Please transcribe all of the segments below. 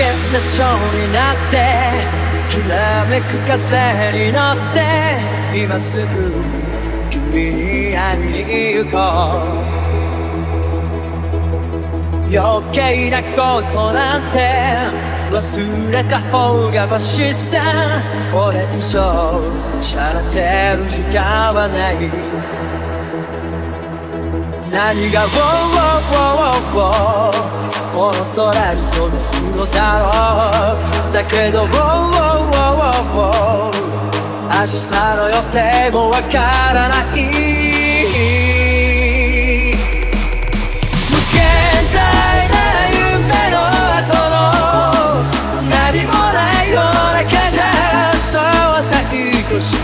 けな蝶になってきらめく風に乗って今すぐ君に会いに行こう。余計なことなんて忘れた方がましさ、俺以上しゃらてる時間はない。何がこの空に届くのだろう。だけど明日の予定もわからない。無限大な夢の何もないような感じ、そうさ愛しい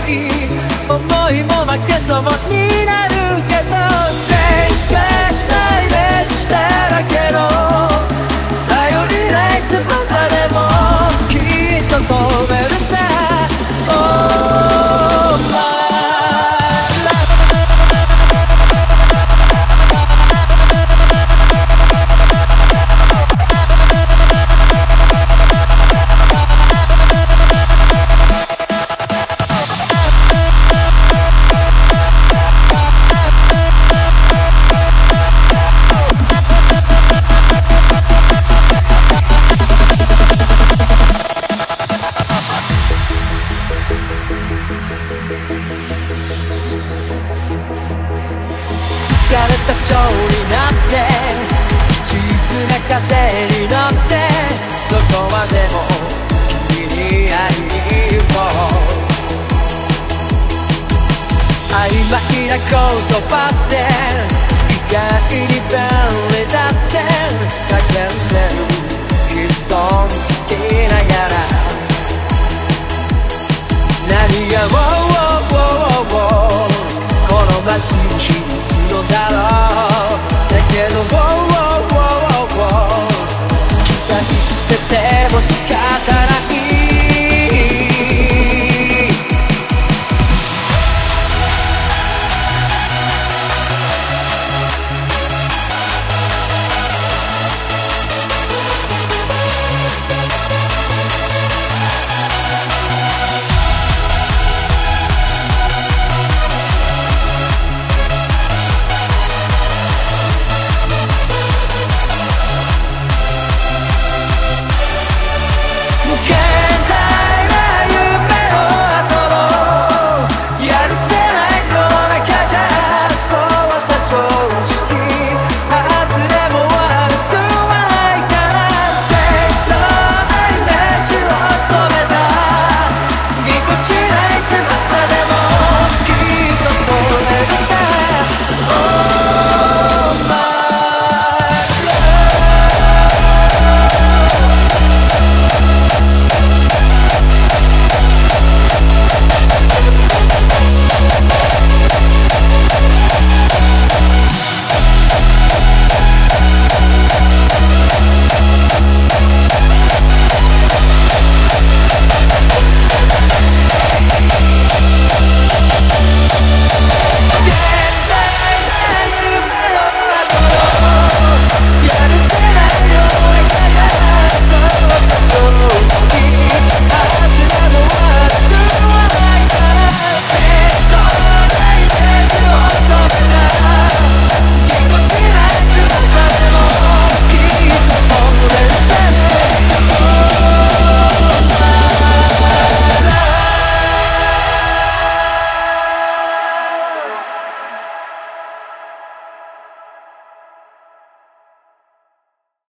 思いも負けそうになるけど Space Space 大別だらけの頼りない翼でもきっと飛べるさ、oh my「曖昧な言葉って意外に便利だって」